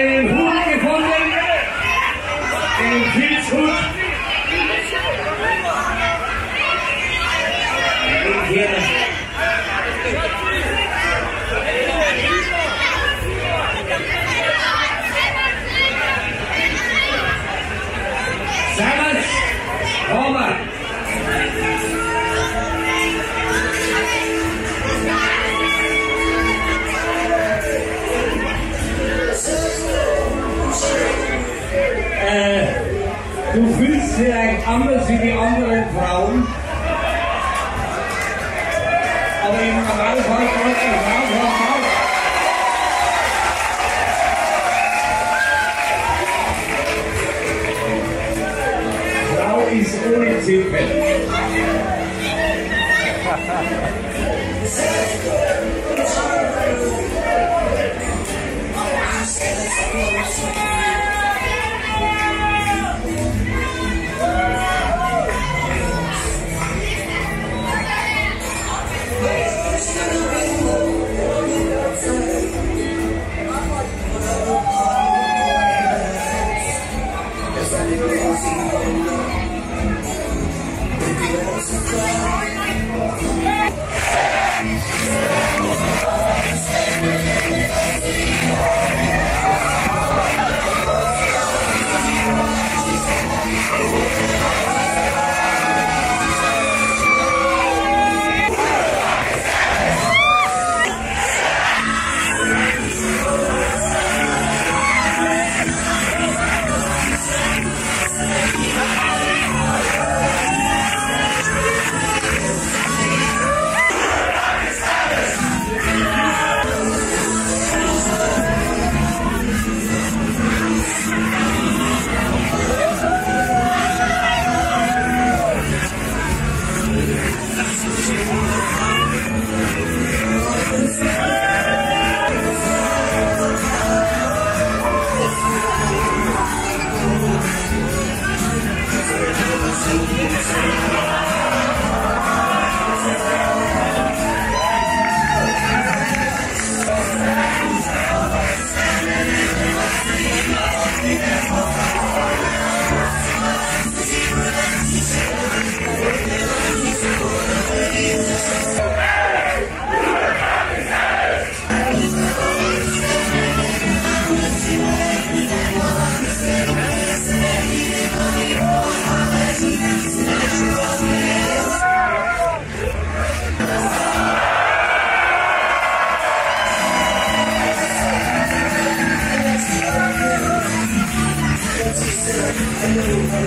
einen Hut bekommen, den Filzhut. Und hier Samas Roma. Du fühlst vielleicht anders wie die anderen Frauen, aber im Normalfall trotzdem Frauen. Ist ohne Zipfel.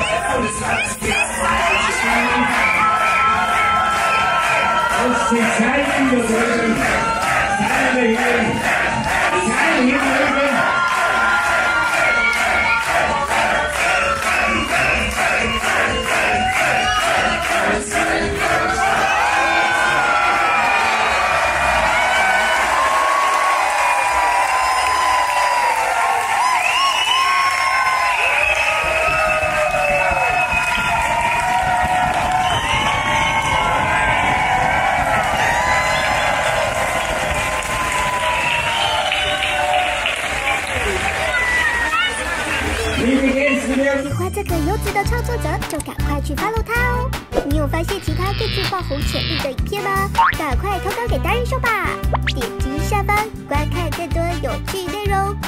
Aus den Zeiten der Röhren, seine Hirn, seine Hirnröhren.喜欢这个优质的创作者，就赶快去 follow 他哦！你有发现其他更具爆红潜力的影片吗？赶快投稿给达人秀吧！点击下方观看更多有趣内容。